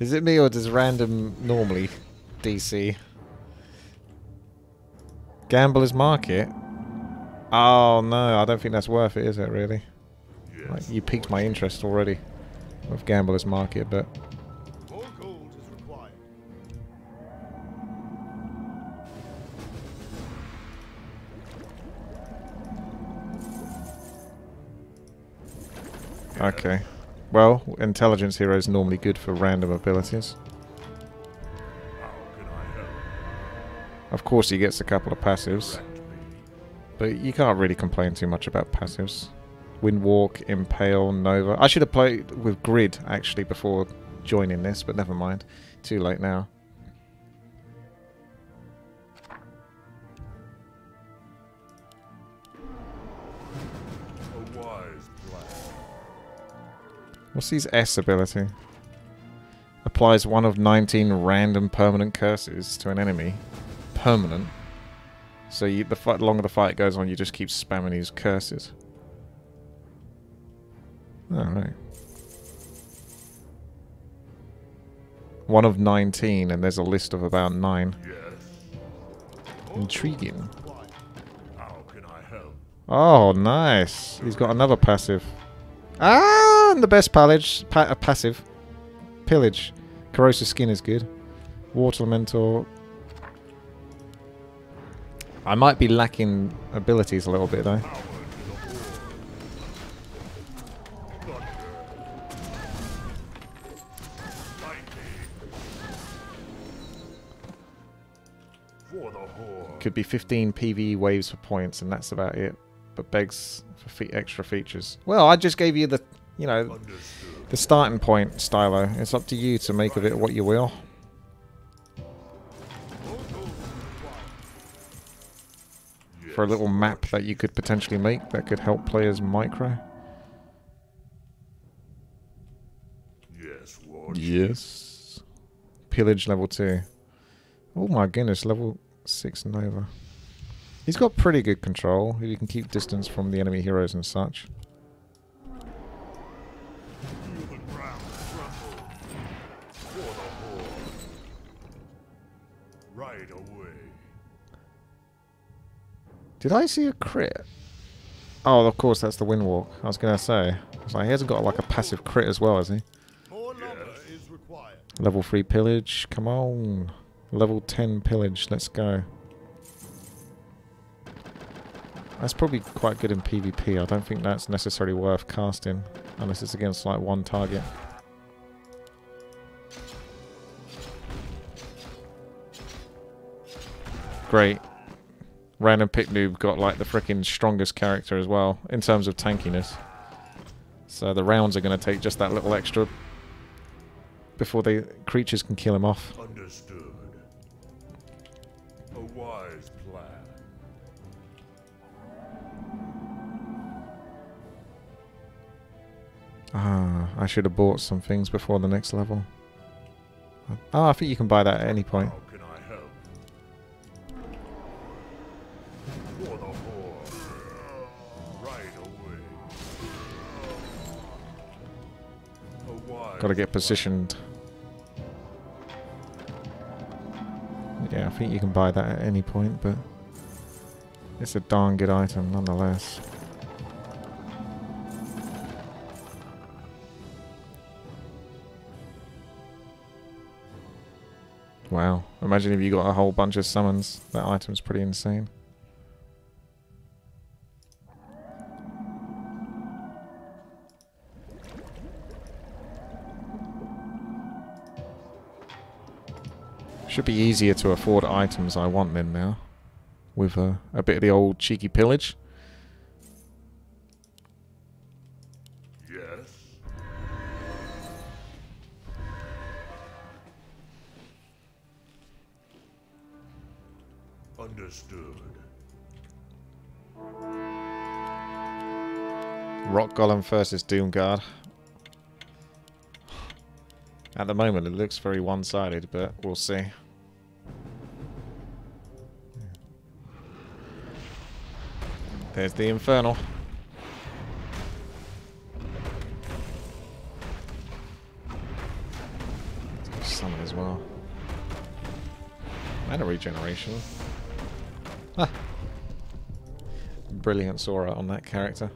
Is it me or does random normally DC? Gambler's Market? Oh no, I don't think that's worth it, is it really? Yes, like, you piqued my interest already with Gambler's Market, but... More gold is required. Yeah. Okay. Well, intelligence hero is normally good for random abilities. Of course he gets a couple of passives, but you can't really complain too much about passives. Windwalk, Impale, Nova. I should have played with Grid actually before joining this, but never mind. Too late now. A wise plan. What's his S ability? Applies one of 19 random permanent curses to an enemy. Permanent. So you, the longer the fight goes on, you just keep spamming these curses. Alright. One of 19, and there's a list of about 9. Intriguing. How can I help? Oh, nice. He's got another passive. Ah, and the best passive. Pillage. Corrosive skin is good. Water mentor. I might be lacking abilities a little bit though. Could be 15 PvE waves for points, and that's about it. But begs for extra features. Well, I just gave you the, you know, the starting point, Stylo. It's up to you to make of it what you will. For a little map that you could potentially make that could help players micro. Yes, War Chief. Yes. Pillage level 2. Oh my goodness, level 6 Nova. He's got pretty good control. He can keep distance from the enemy heroes and such. Right away. Did I see a crit? Oh, of course, that's the Windwalk. I was going to say. It's like, he hasn't got like a passive crit as well, has he? Yeah. Level 3 Pillage. Come on. Level 10 Pillage. Let's go. That's probably quite good in PvP. I don't think that's necessarily worth casting. Unless it's against like one target. Great. Random pick noob got like the freaking strongest character as well in terms of tankiness. So the rounds are going to take just that little extra before the creatures can kill him off. Understood. A wise plan. Ah, I should have bought some things before the next level. Oh, I think you can buy that at any point. Gotta get positioned. Yeah, I think you can buy that at any point, but it's a darn good item nonetheless. Wow, imagine if you got a whole bunch of summons. That item's pretty insane. Should be easier to afford items I want then now. With a bit of the old cheeky pillage. Yes. Understood. Rock Golem versus Doomguard. At the moment it looks very one-sided, but we'll see. There's the Infernal. regeneration. Ah. Brilliant aura on that character.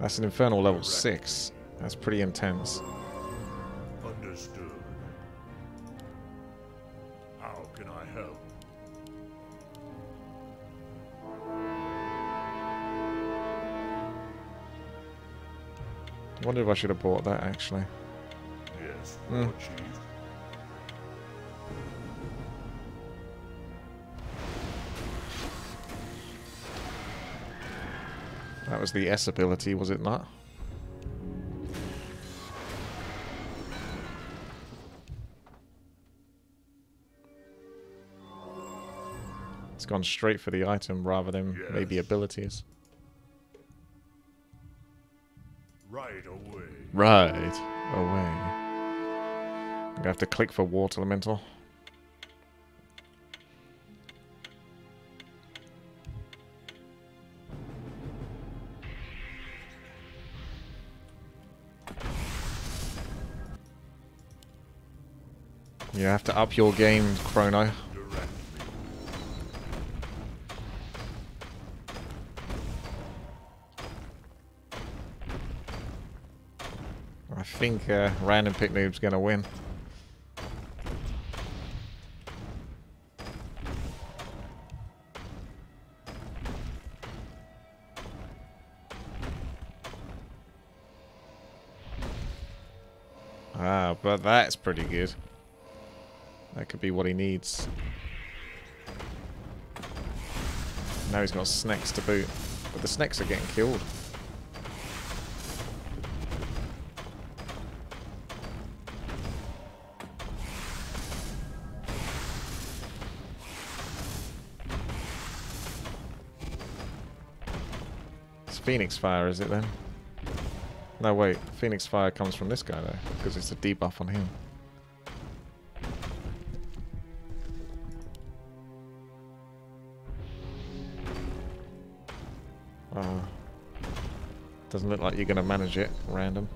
That's an Infernal level 6. That's pretty intense. Understood. How can I help? I wonder if I should have bought that actually. Yes, War Chief. That was the S ability, was it not? It's gone straight for the item rather than maybe abilities. Right away. I'm gonna have to click for Water Mentor. You have to up your game, Chrono. I think Random Pick Noob's gonna win. Ah, but that's pretty good. That could be what he needs. Now he's got snakes to boot. But the snakes are getting killed. It's Phoenix fire, is it then? No, wait. Phoenix fire comes from this guy, though. Because it's a debuff on him. Doesn't look like you're going to manage it, Random.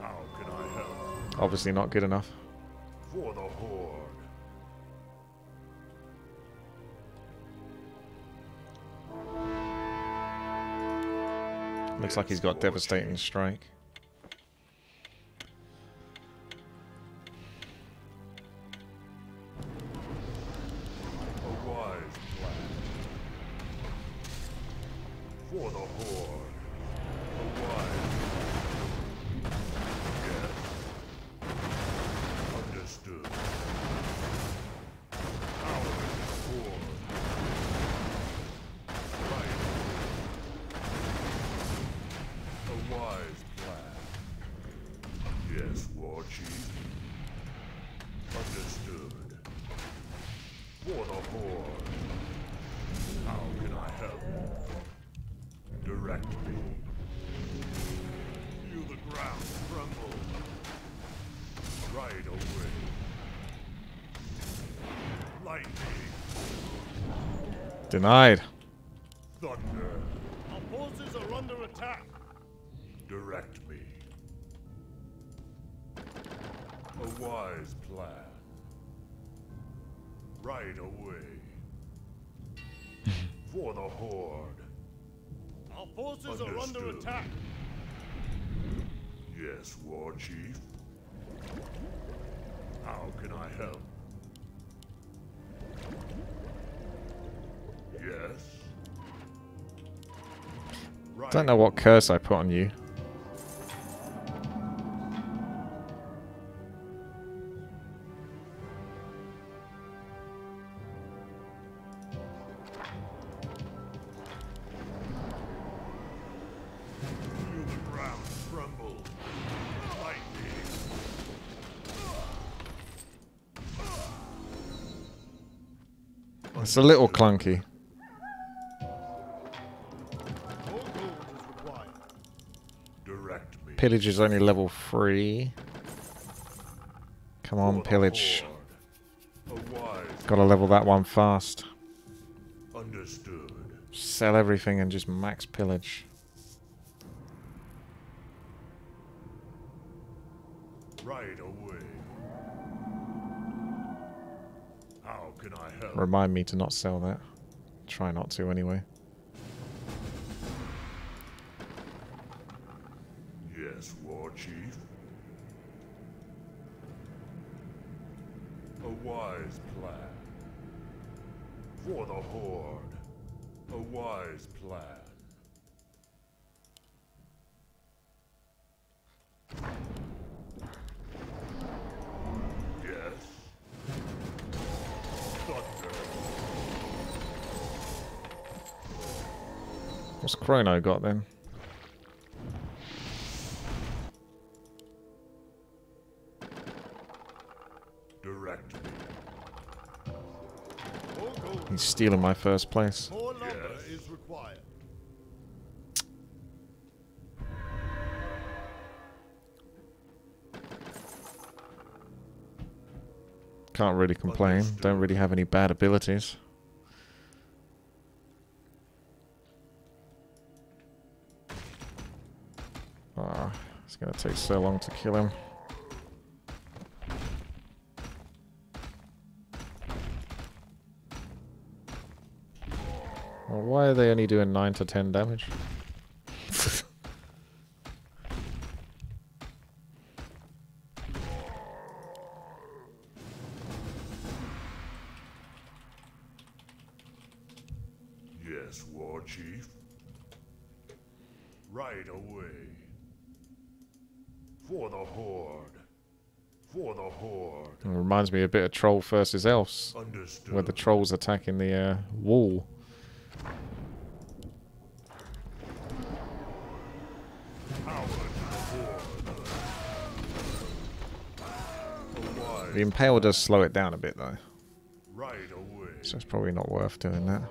How can I help? Obviously not good enough. For the Horde. Looks like he's got Devastating Strike. Denied. Thunder. Our forces are under attack. Direct me. A wise plan. Right away. For the Horde. Our forces are under attack. Yes, War Chief. How can I help? Yes. Don't know what curse I put on you. It's a little clunky. Pillage is only level 3. Come on, Pillage. Gotta level that one fast. Understood. Sell everything and just max Pillage. right away. How can I help? Remind me to not sell that. Try not to anyway. Yes, War Chief. A wise plan. For the Horde. A wise plan. What's Chrono got then? Direct. He's stealing my first place. More lumber is required. Can't really complain. Don't really have any bad abilities. It's going to take so long to kill him. Well, why are they only doing 9 to 10 damage? Yes, War Chief. Right away. For the Horde. For the Horde. It reminds me a bit of Troll versus Elves. Understood. Where the Troll's attacking the wall. The Impale does slow it down a bit though. Right away. So it's probably not worth doing that.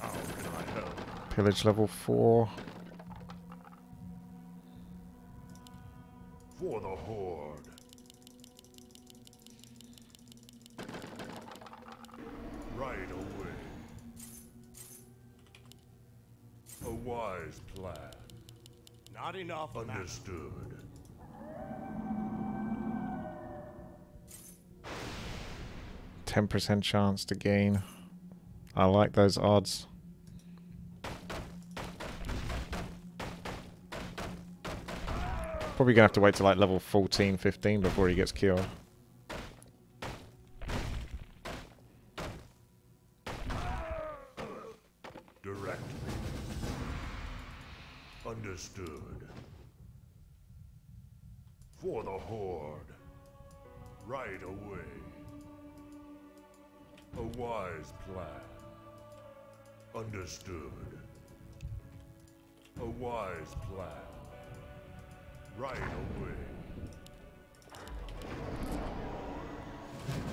How can I help? Pillage level 4. For the Horde. Right away. A wise plan. Not enough. Understood. Now. 10% chance to gain. I like those odds. Probably gonna have to wait till like level 14, 15 before he gets killed. Directly. Understood. For the Horde. Right away. A wise plan. Understood. A wise plan. Right away.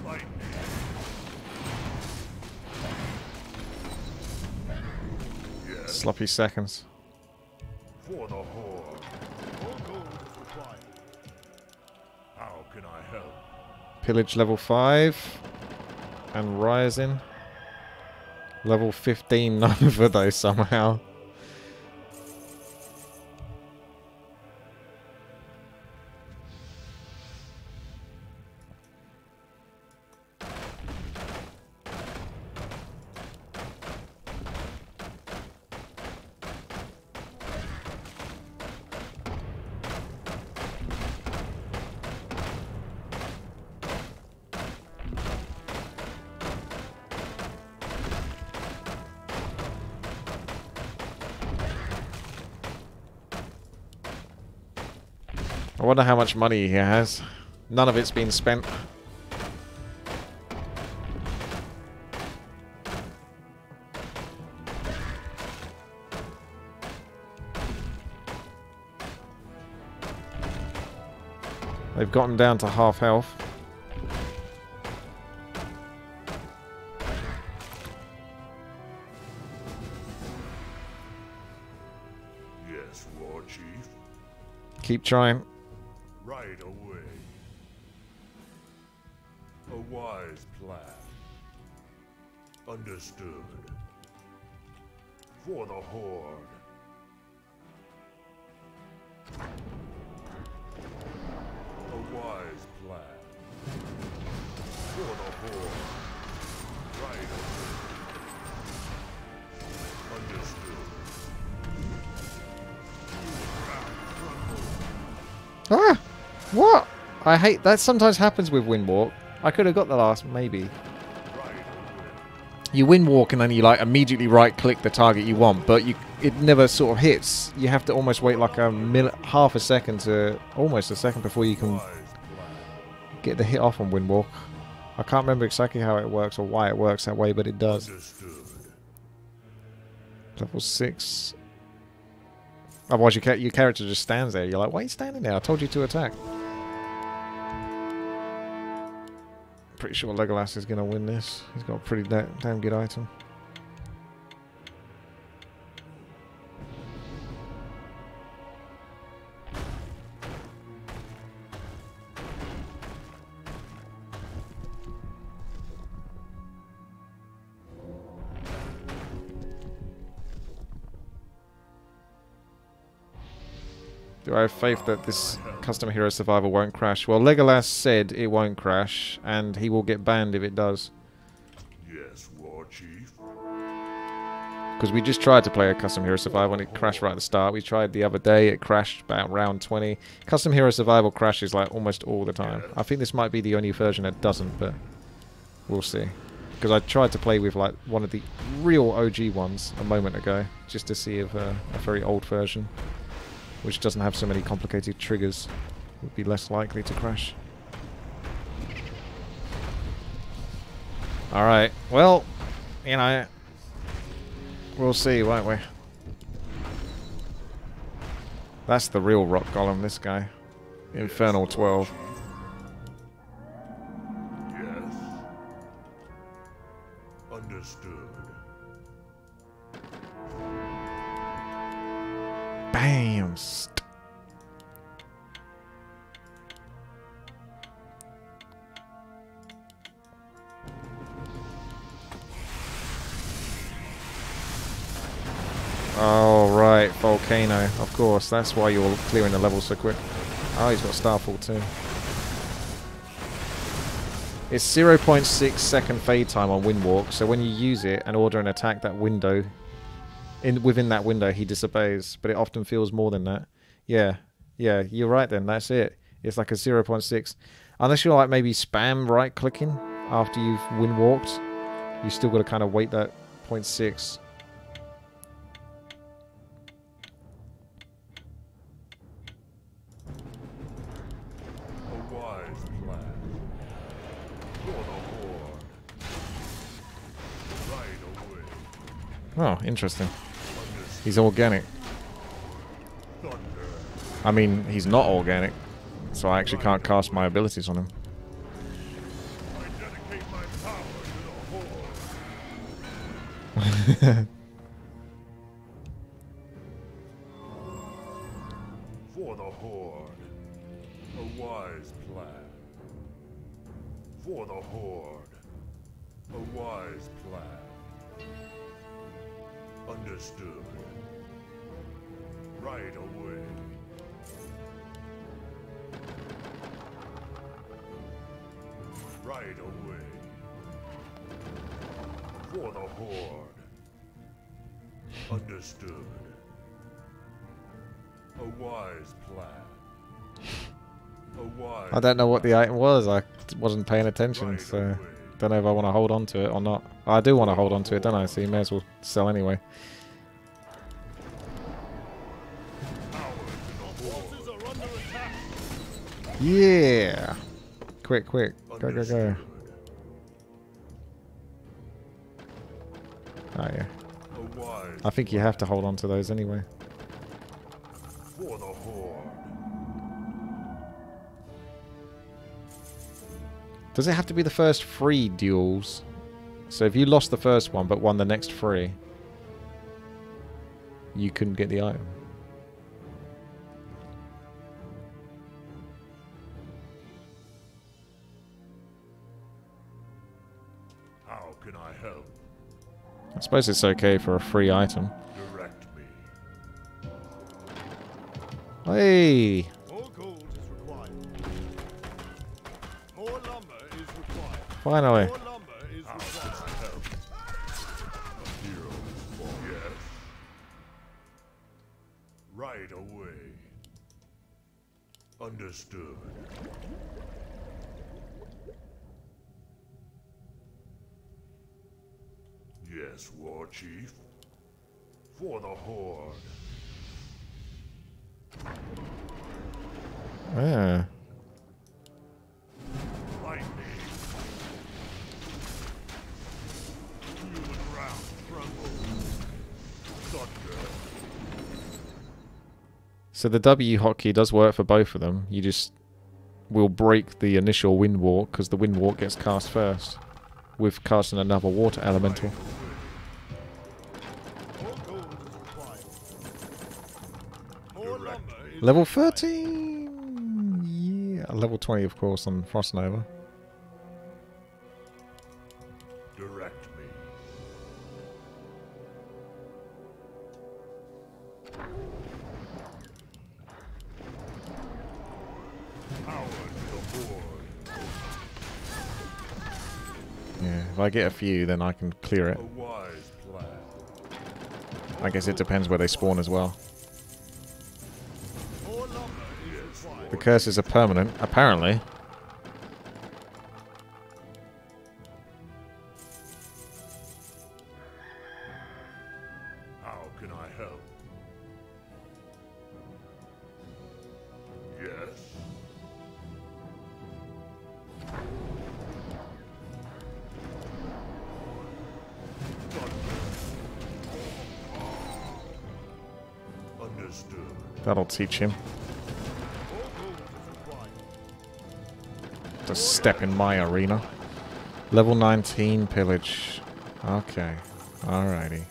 Lightning. Yes. Sloppy seconds. For the Horde. More gold is required. How can I help? Pillage level 5 and rising. Level 15 Nova though somehow. I wonder how much money he has. None of it's been spent. They've gotten down to half health. Yes, War Chief. Keep trying. Right away. A wise plan. Understood. For the Horde. War. Right over. Understood. Ah! What? I hate that. Sometimes happens with Windwalk. I could have got the last, maybe. You Windwalk and then you like immediately right-click the target you want, but it never sort of hits. You have to almost wait like half a second to almost a second before you can get the hit off on Windwalk. I can't remember exactly how it works or why it works that way, but it does. Level 6. Otherwise, your character just stands there. You're like, why are you standing there? I told you to attack. Pretty sure Legolas is going to win this. He's got a pretty damn good item. Do I have faith that this Custom Hero Survival won't crash? Well, Legolas said it won't crash, and he will get banned if it does. Yes, War Chief. Because we just tried to play a Custom Hero Survival and it crashed right at the start. We tried the other day, it crashed about round 20. Custom Hero Survival crashes like almost all the time. I think this might be the only version that doesn't, but we'll see. Because I tried to play with like one of the real OG ones a moment ago, just to see if a very old version, which doesn't have so many complicated triggers, would be less likely to crash. Alright, well, you know, we'll see, won't we? That's the real Rock Golem, this guy. Infernal 12. Yes. Understood. Bam! Oh, right, Volcano. Of course, that's why you're clearing the level so quick. Oh, he's got Starfall too. It's 0.6 second fade time on Windwalk, so when you use it and order an attack, that window... within that window he disobeys, but it often feels more than that. Yeah, you're right then, that's it. It's like a 0.6. Unless you're like maybe spam right clicking after you've Windwalked, you still got to kind of wait that 0.6. Oh, interesting. He's organic. I mean, he's not organic, so I actually can't cast my abilities on him. For the Horde, a wise plan. For the Horde, a wise plan. Understood. Right away. Right away. For the Horde. Understood. A wise plan. A wise. I don't know what the item was. I wasn't paying attention, right, so away. Don't know if I want to hold on to it or not. I do want to hold on to it, don't I? So you may as well sell anyway. Yeah! Quick. Go. Oh, yeah. I think you have to hold on to those anyway. For the Horde. Does it have to be the first 3 duels? So if you lost the first one but won the next 3, you couldn't get the item. How can I help? I suppose it's okay for a free item. Direct me. Hey! More gold is required. More lumber is required. Finally. Right away. Understood. Yes, War Chief. For the Horde. Yeah. Lightning. Human round crumble. Thunder. So the W hotkey does work for both of them. You just will break the initial Windwalk because the Windwalk gets cast first with casting another water elemental. Level 13! Yeah, level 20 of course on Frost Nova. Direct me. Power to the board. Yeah, if I get a few then I can clear it. I guess it depends where they spawn as well. The curses are permanent, apparently. How can I help? Yes. Understood. That'll teach him. A step in my arena. Level 19 pillage. Okay. Alrighty.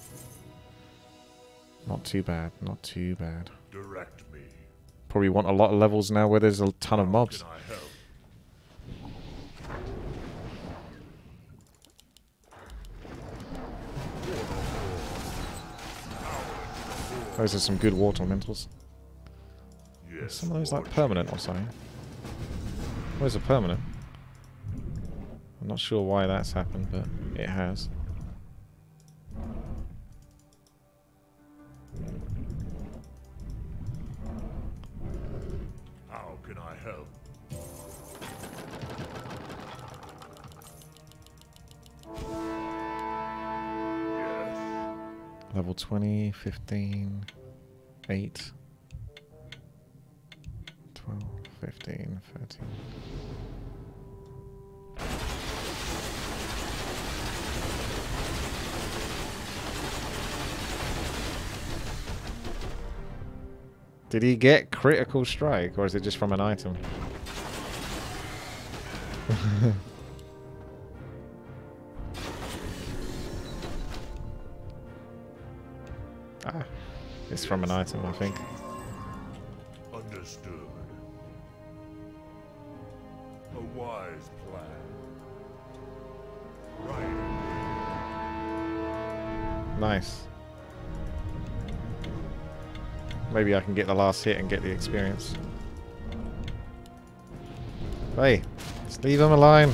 Not too bad. Not too bad. Direct me. Probably want a lot of levels now where there's a ton of mobs. Those are some good water mentors. Yes, some of those like permanent or something. Where's a permanent? I'm not sure why that's happened, but it has. How can I help? Yes. Level 20, 15, 8, 12, 15, 13. Did he get critical strike, or is it just from an item? Ah, it's from an item, I think. Understood. A wise plan. Right. Nice. Maybe I can get the last hit and get the experience. Hey, just leave him alone.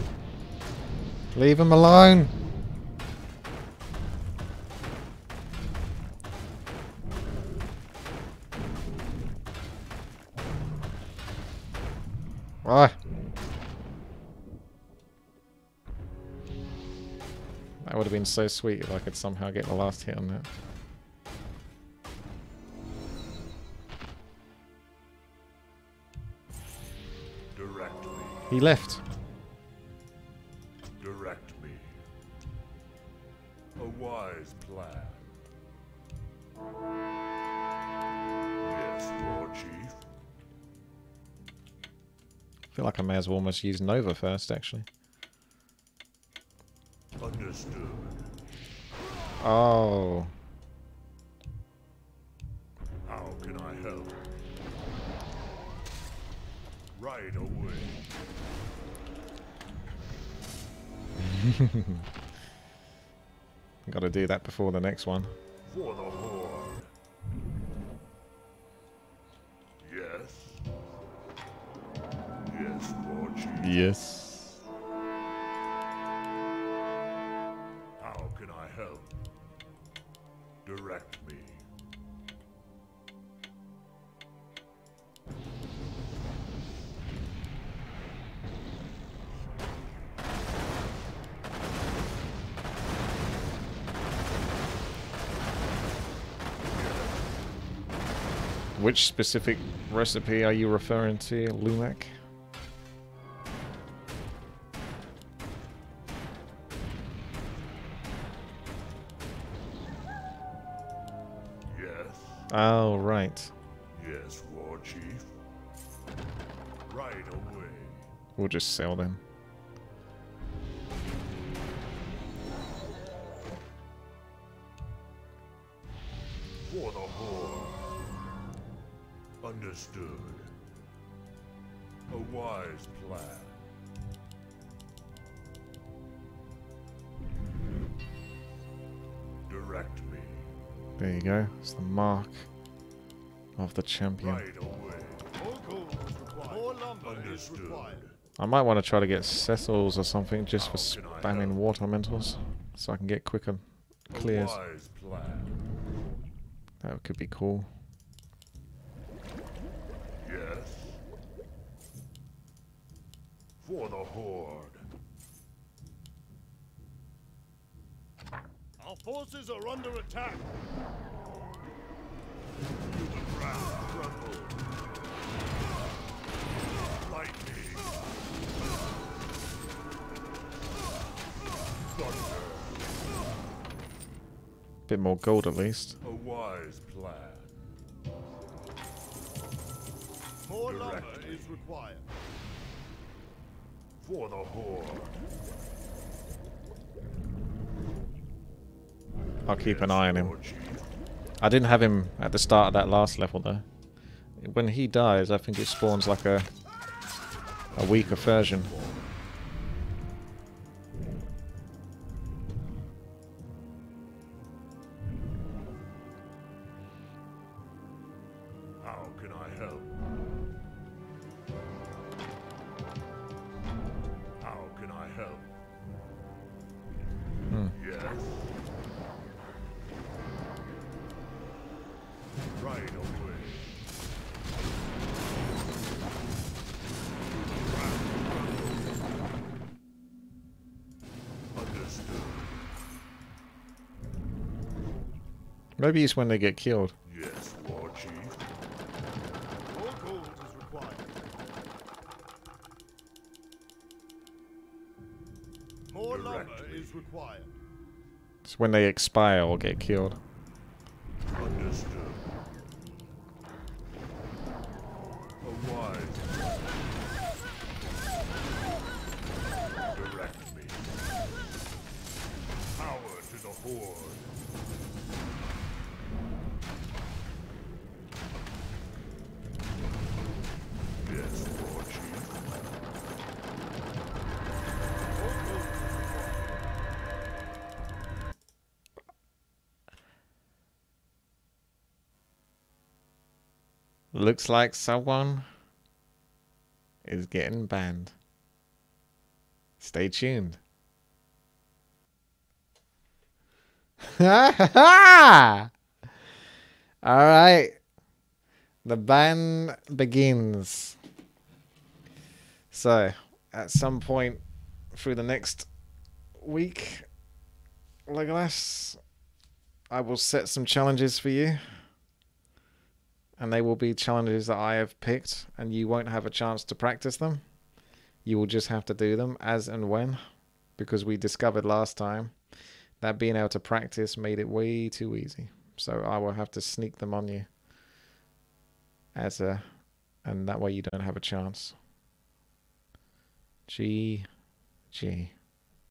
Leave him alone. Ah. That would have been so sweet if I could somehow get the last hit on that. He left. Direct me. A wise plan. Yes, War Chief. I feel like I may as well almost use Nova first, actually. Understood. Oh. How can I help? Right away. Gotta do that before the next one. For the Horde. Yes. Yes, War Chief. Yes. Which specific recipe are you referring to, Lumac? Yes. Oh, right. Yes, War Chief. Right away. We'll just sell them. For the horde. Understood. A wise plan. Direct me. There you go. It's the mark of the champion. Right away. I might want to try to get Cecil's or something just for spamming water mentors, so I can get quicker clears. That could be cool. Yes. For the horde. Our forces are under attack. The ground crumbles. Lightning. Thunder. Bit more gold at least. A wise plan. More lumber is required. For the horde. I'll keep an eye on him. I didn't have him at the start of that last level though. When he dies, I think it spawns like a weaker version. Maybe it's when they get killed. Yes, War Chief. More gold is required. More lumber is required. It's when they expire or get killed. Understood. A wise. Direct me. Power to the horde. Looks like someone is getting banned. Stay tuned. All right. The ban begins. So, at some point through the next week, Legolas, I will set some challenges for you. And they will be challenges that I have picked, and you won't have a chance to practice them. You will just have to do them as and when, because we discovered last time that being able to practice made it way too easy. So I will have to sneak them on you, and that way you don't have a chance. GG.